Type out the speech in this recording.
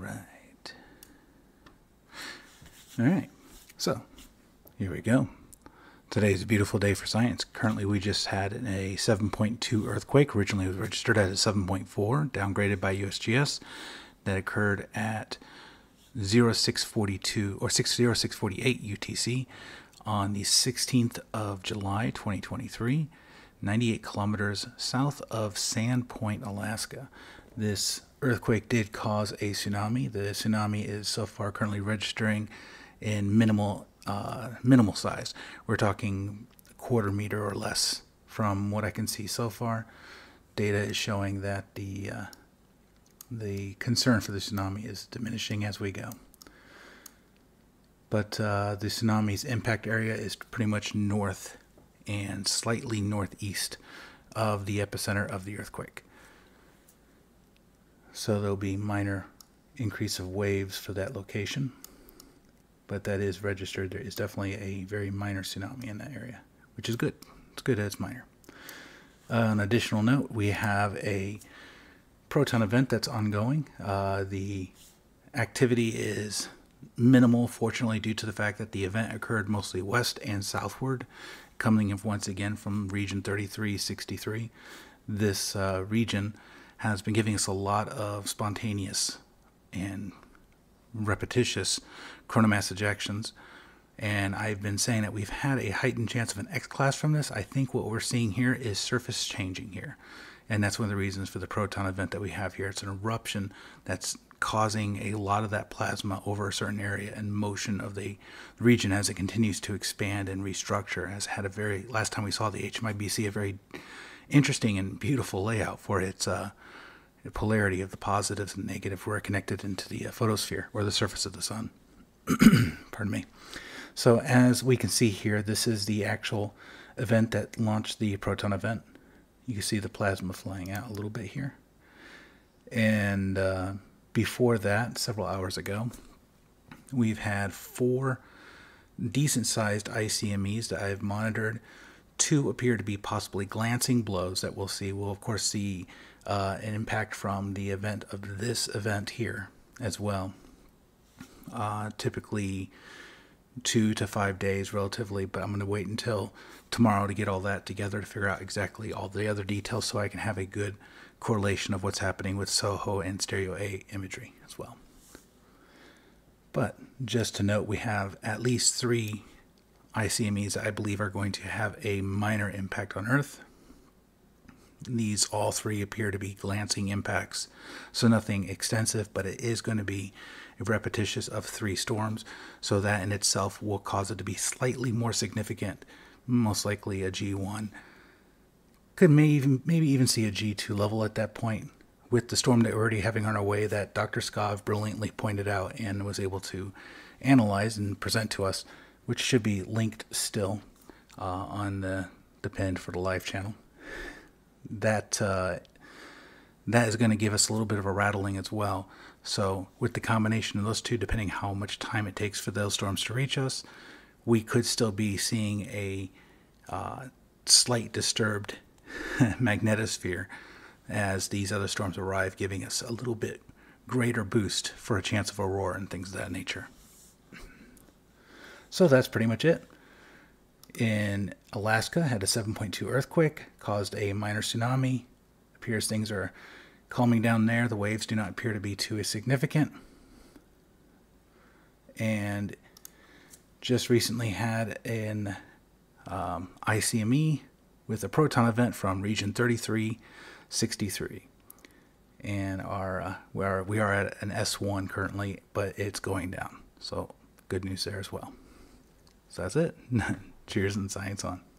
right. All right, so here we go. Today's a beautiful day for science. Currently, we just had a 7.2 earthquake. Originally, it was registered as a 7.4, downgraded by USGS. That occurred at 0642 or 60648 UTC on the 16th of July 2023, 98 kilometers south of Sand Point, Alaska. This earthquake did cause a tsunami. The tsunami is so far currently registering in minimal size. We're talking a quarter meter or less from what I can see so far. Data is showing that the concern for the tsunami is diminishing as we go. But the tsunami's impact area is pretty much north and slightly northeast of the epicenter of the earthquake. So there'll be minor increase of waves for that location, but that is registered. There is definitely a very minor tsunami in that area, which is good. It's good that it's minor. An additional note, we have a Proton event that's ongoing. The activity is minimal, fortunately, due to the fact that the event occurred mostly west and southward, coming in once again from Region 3363. This region has been giving us a lot of spontaneous and repetitious chronomass ejections, and I've been saying that we've had a heightened chance of an X-class from this. I think what we're seeing here is surface changing here, and that's one of the reasons for the Proton event that we have here. It's an eruption that's causing a lot of that plasma over a certain area, and motion of the region as it continues to expand and restructure has had a very, last time we saw the HMI-BC, a very interesting and beautiful layout for its polarity of the positives and negative were connected into the photosphere, or the surface of the sun. Pardon me. So as we can see here, this is the actual event that launched the Proton event. You can see the plasma flying out a little bit here. And before that, several hours ago, we've had 4 decent-sized ICMEs that I've monitored. 2 appear to be possibly glancing blows that we'll see. We'll, of course, see an impact from the event of this event here as well. Typically 2 to 5 days relatively, but I'm going to wait until tomorrow to get all that together to figure out exactly all the other details so I can have a good correlation of what's happening with SOHO and Stereo A imagery as well. But just to note, we have at least 3 ICMEs I believe are going to have a minor impact on Earth. These all 3 appear to be glancing impacts, so nothing extensive, but it is going to be repetitious of 3 storms, so that in itself will cause it to be slightly more significant, most likely a G1. Could maybe even see a G2 level at that point with the storm that we're already having on our way that Dr. Skov brilliantly pointed out and was able to analyze and present to us, which should be linked still on the pinned for the live channel. That is going to give us a little bit of a rattling as well. So with the combination of those two, depending how much time it takes for those storms to reach us, we could still be seeing a slight disturbed magnetosphere as these other storms arrive, giving us a little bit greater boost for a chance of aurora and things of that nature. So that's pretty much it. In Alaska, had a 7.2 earthquake, caused a minor tsunami. Appears things are calming down there. The waves do not appear to be too significant. And just recently had an ICME with a Proton event from Region 3363. And we are at an S1 currently, but it's going down. So good news there as well. So that's it. Cheers and science on.